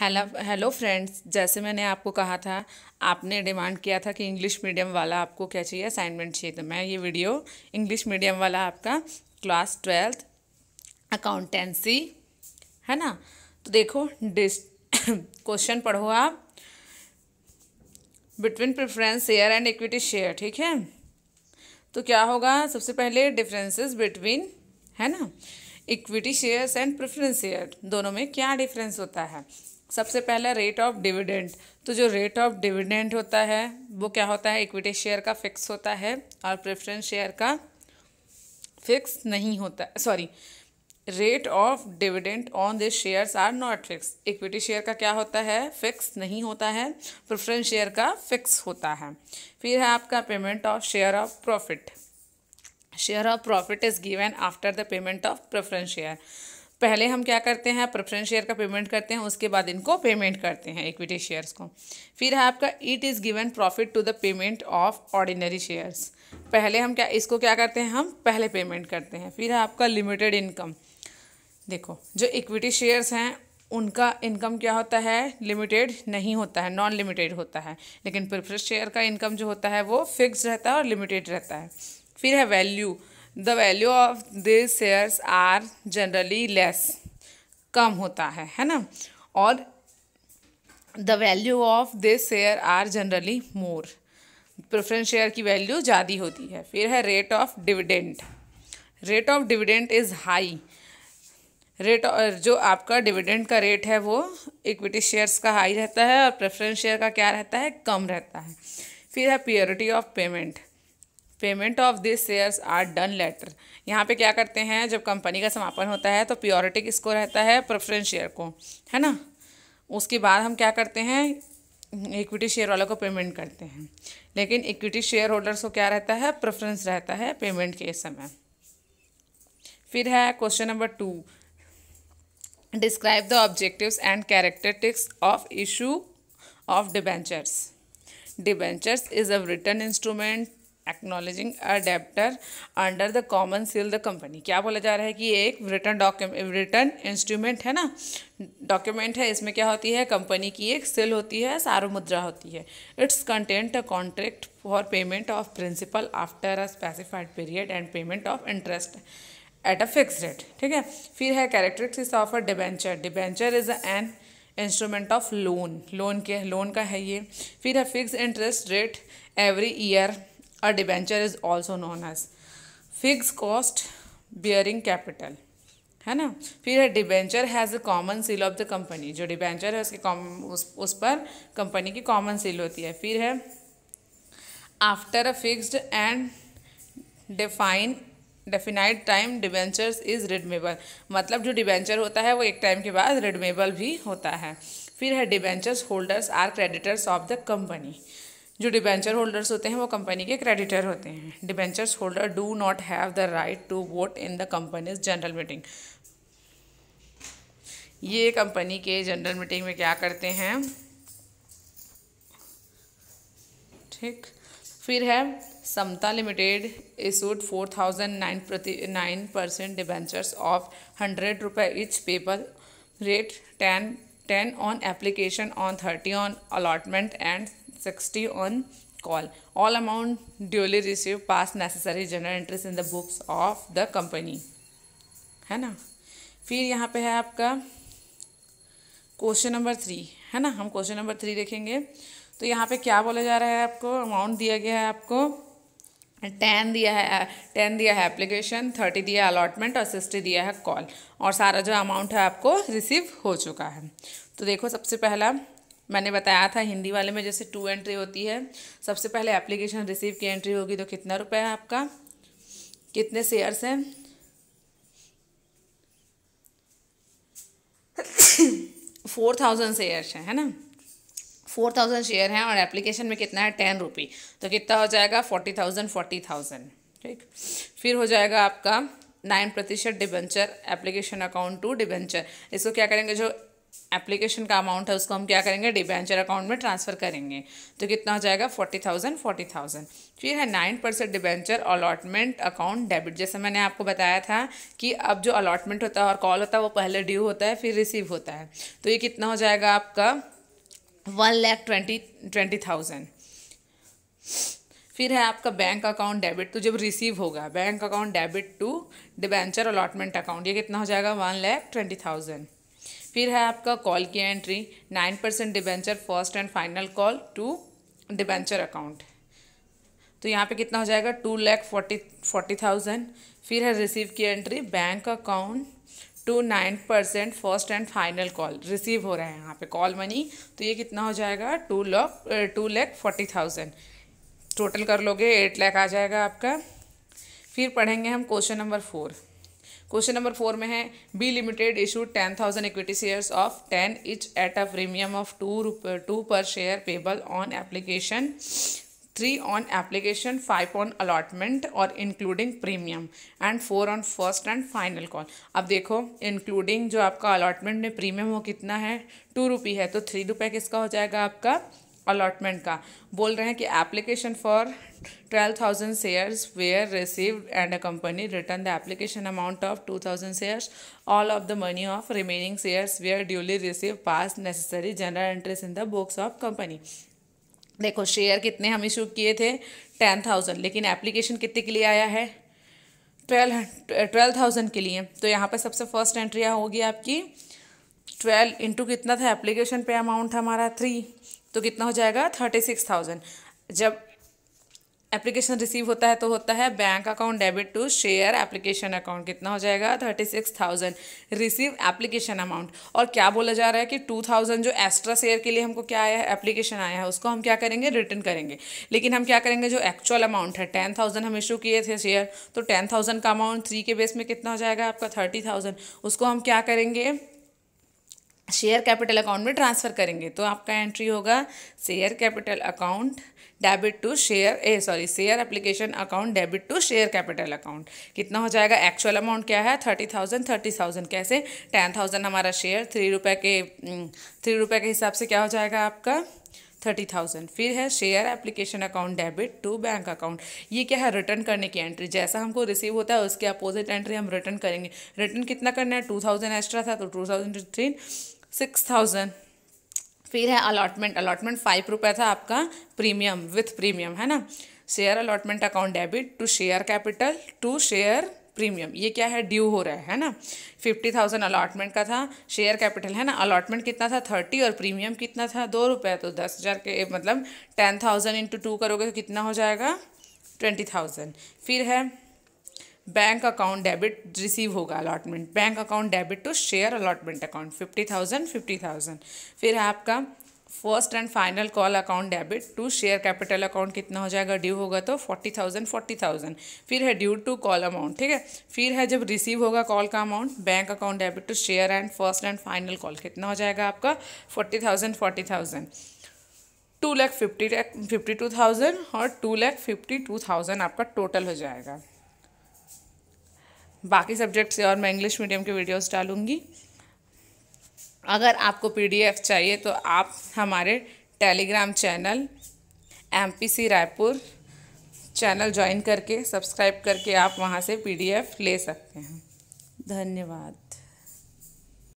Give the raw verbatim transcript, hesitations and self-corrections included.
Hello hello friends, जैसे मैंने आपको कहा था, आपने डिमांड किया था कि इंग्लिश मीडियम वाला आपको क्या चाहिए, असाइनमेंट चाहिए। तो मैं ये वीडियो इंग्लिश मीडियम वाला आपका क्लास ट्वेल्थ अकाउंटेंसी है ना। तो देखो डिस क्वेश्चन पढ़ो आप, between preference share and equity share, ठीक है। तो क्या होगा, सबसे पहले डिफरेंसेस बिटवीन है ना equity shares and preference share, दोनों में क्या डिफरेंस होता है। सबसे पहला रेट ऑफ डिविडेंड। तो जो रेट ऑफ डिविडेंड होता है वो क्या होता है, इक्विटी शेयर का फिक्स होता है और प्रेफरेंस शेयर का फिक्स नहीं होता। Sorry, rate of dividend on this shares are not fix. Equity share का क्या होता है, फिक्स नहीं होता है, प्रेफरेंस शेयर का फिक्स होता है। फिर है आपका payment of share of profit. Share of profit is given after the payment of preference share. पहले हम क्या करते हैं, प्रेफरेंस शेयर का पेमेंट करते हैं, उसके बाद इनको पेमेंट करते हैं इक्विटी शेयर्स को। फिर है आपका it is given profit to the payment of ordinary shares. पहले हम क्या इसको क्या करते हैं, हम पहले पेमेंट करते हैं। फिर है आपका लिमिटेड इनकम। देखो जो इक्विटी शेयर्स हैं उनका इनकम क्या होता है, लिमिटेड नहीं होता है, नॉन लिमिटेड होता है, लेकिन प्रेफरेंस शेयर का इनकम जो होता है वो फिक्स रहता है और लिमिटेड रहता है। फिर है value. The value of this shares are generally less, कम होता है है ना, और the value of this share are generally more, preference share की वैल्यू ज़्यादा होती है। फिर है rate of dividend. Rate of dividend is high. Rate जो आपका डिविडेंड का रेट है वो इक्विटी शेयर्स का हाई रहता है और प्रेफरेंस शेयर का क्या रहता है, कम रहता है। फिर है purity of payment. Payment of this shares are done later. यहाँ पे क्या करते हैं, जब कंपनी का समापन होता है तो प्योरिटी किसको रहता है, प्रेफरेंस शेयर को, है ना। उसके बाद हम क्या करते हैं, इक्विटी शेयर वालों को पेमेंट करते हैं, लेकिन इक्विटी शेयर होल्डर्स को क्या रहता है, प्रेफरेंस रहता है पेमेंट के समय। फिर है question number two, describe the objectives and characteristics of issue of debentures. Debentures is a return instrument acknowledging a debtor under the common seal the company. क्या बोला जा रहा है कि ये एक रिटर्न डॉक्यूमेंट, रिटर्न इंस्ट्रूमेंट है ना, डॉक्यूमेंट है। इसमें क्या होती है, कंपनी की एक सील होती है, सार्वमुद्रा होती है। It's content a contract for payment of principal after a specified period and payment of interest at a fix rate, ठीक है। फिर है characteristics of a debenture. Debenture is an instrument of loan, loan के loan का है ये। फिर है fix interest rate every year. A debenture is also known as fix cost bearing capital, है ना। फिर है debenture has a common seal of the company. जो डिबेंचर है उसके उस, उस पर कंपनी की कॉमन सील होती है। फिर है after a fixed and define definite time debentures is redeemable. मतलब जो डिबेंचर होता है वो एक टाइम के बाद रिडमेबल भी होता है। फिर है debentures holders are creditors of the company. जो डिबेंचर होल्डर्स होते हैं वो कंपनी के क्रेडिटर होते हैं। Debentures holder do not have the right to vote in the company's general meeting. ये कंपनी के जनरल मीटिंग में क्या करते हैं, ठीक। फिर है Samta limited issued four thousand nine प्रति nine percent debentures of hundred रुपये each, paper rate ten ten on application, on thirty on allotment and sixty on call. All amount duly received past necessary general entries in the books of the company, है ना। फिर यहाँ पे है आपका question number three, है ना, हम क्वेश्चन नंबर थ्री देखेंगे। तो यहाँ पे क्या बोला जा रहा है, आपको अमाउंट दिया गया है, आपको टेन दिया है, टेन दिया है एप्लीकेशन, थर्टी दिया है अलॉटमेंट और सिक्सटी दिया है कॉल, और सारा जो अमाउंट है आपको रिसीव हो चुका है। तो देखो सबसे पहला मैंने बताया था हिंदी वाले में जैसे टू एंट्री होती है, सबसे पहले एप्लीकेशन रिसीव की एंट्री होगी, तो कितना रुपए है आपका, कितने शेयर्स हैं, फोर थाउजेंड शेयर्स हैं, है ना, फोर थाउजेंड शेयर हैं और एप्लीकेशन में कितना है, टेन रुपी, तो कितना हो जाएगा, फोर्टी थाउजेंड फोर्टी थाउजेंड ठीक। फिर हो जाएगा आपका नाइन प्रतिशत debenture application account to debenture. इसको क्या करेंगे, जो एप्लीकेशन का अमाउंट है उसको हम क्या करेंगे, डिबेंचर अकाउंट में ट्रांसफ़र करेंगे। तो कितना हो जाएगा, फोर्टी थाउजेंड फोर्टी थाउजेंड फिर है nine percent debenture allotment account debit. जैसे मैंने आपको बताया था कि अब जो अलॉटमेंट होता है और कॉल होता है वो पहले ड्यू होता है फिर रिसीव होता है। तो ये कितना हो जाएगा आपका, one lakh twenty twenty thousand फिर है आपका बैंक अकाउंट डेबिट। तो जब रिसीव होगा bank account debit to debenture allotment account, ये कितना हो जाएगा, वन लैख ट्वेंटी थाउजेंड फिर है आपका कॉल की entry, nine percent debenture first and final call to debenture account. तो यहाँ पे कितना हो जाएगा, two lakh forty forty thousand फिर है रिसीव की entry, bank account to nine percent first and final call, receive हो रहा है यहाँ पे कॉल मनी। तो ये कितना हो जाएगा, two lakh two lakh forty thousand total कर लोगे, एट लैख आ जाएगा आपका। फिर पढ़ेंगे हम question number four. Question number four में है B limited issued ten thousand equity shares of ten each at a premium of two रुपये two per share payable on application, three on application, five on allotment और including premium and four on first and final call. अब देखो including जो आपका allotment में premium वो कितना है, टू रुपी है, तो थ्री रुपये किसका हो जाएगा आपका, अलॉटमेंट का। बोल रहे हैं कि application for twelve thousand shares were received and a company return the application amount of two thousand shares, all of the money of remaining shares were duly receive pass necessary general entries in the books of company. देखो share कितने हम issue किए थे, ten thousand, लेकिन application कितने के लिए आया है, ट्वेल्व ट्वेल्व थाउजेंड के लिए। तो यहाँ पर सबसे फर्स्ट एंट्री होगी आपकी ट्वेल्व इंटू कितना था एप्लीकेशन पे अमाउंट हमारा, थ्री, तो कितना हो जाएगा, थर्टी सिक्स थाउजेंड। जब एप्लीकेशन रिसीव होता है तो होता है bank account debit to share application account, कितना हो जाएगा, thirty six thousand receive application amount. और क्या बोला जा रहा है कि टू थाउजेंड जो एक्स्ट्रा शेयर के लिए हमको क्या आया है, एप्लीकेशन आया है, उसको हम क्या करेंगे, रिटर्न करेंगे। लेकिन हम क्या करेंगे, जो एक्चुअल अमाउंट है टेन थाउजेंड हम इशू किए थे शेयर, तो टेन थाउजेंड का अमाउंट थ्री के बेस में कितना हो जाएगा आपका, थर्टी थाउजेंड, उसको हम क्या करेंगे, शेयर कैपिटल अकाउंट में ट्रांसफ़र करेंगे। तो आपका एंट्री होगा share capital account debit to share A sorry share application account debit to share capital account, कितना हो जाएगा, एक्चुअल अमाउंट क्या है, थर्टी थाउजेंड थर्टी थाउजेंड कैसे, टेन थाउजेंड हमारा शेयर, थ्री रुपये के थ्री रुपये के हिसाब से क्या हो जाएगा आपका, थर्टी थाउजेंड फिर है share application account debit to bank account. ये क्या है, रिटर्न करने की एंट्री, जैसा हमको रिसीव होता है उसके अपोजिट एंट्री हम रिटर्न करेंगे। रिटर्न कितना करना है, टू थाउजेंड एक्स्ट्रा था तो two thousand three six thousand फिर है अलॉटमेंट, अलॉटमेंट फाइव रुपये था आपका प्रीमियम विथ प्रीमियम है ना, share allotment account debit to share capital to share premium, ये क्या है, ड्यू हो रहा है है ना। फिफ्टी थाउजेंड अलॉटमेंट का था, शेयर कैपिटल है ना, अलॉटमेंट कितना था थर्टी और प्रीमियम कितना था दो रुपये, तो दस हज़ार के मतलब टेन थाउजेंड इंटू टू करोगे तो कितना हो जाएगा, ट्वेंटी थाउजेंड फिर है बैंक अकाउंट डेबिट, रिसीव होगा allotment, bank account debit to share allotment account, fifty thousand fifty thousand फिर है आपका first and final call account debit to share capital account, कितना हो जाएगा, ड्यू होगा तो फोर्टी थाउजेंड फोर्टी थाउजेंड फिर है ड्यू टू कॉल अमाउंट, ठीक है। फिर है जब रिसीव होगा कॉल का amount, bank account debit to share and first and final call, कितना हो जाएगा आपका, forty thousand forty thousand two lakh fifty lakh fifty two thousand और two lakh fifty two thousand आपका टोटल हो जाएगा। बाकी सब्जेक्ट से और मैं इंग्लिश मीडियम के वीडियोज़ डालूँगी। अगर आपको पीडीएफ चाहिए तो आप हमारे Telegram channel MPC Raipur channel join करके सब्सक्राइब करके आप वहां से पीडीएफ ले सकते हैं। धन्यवाद।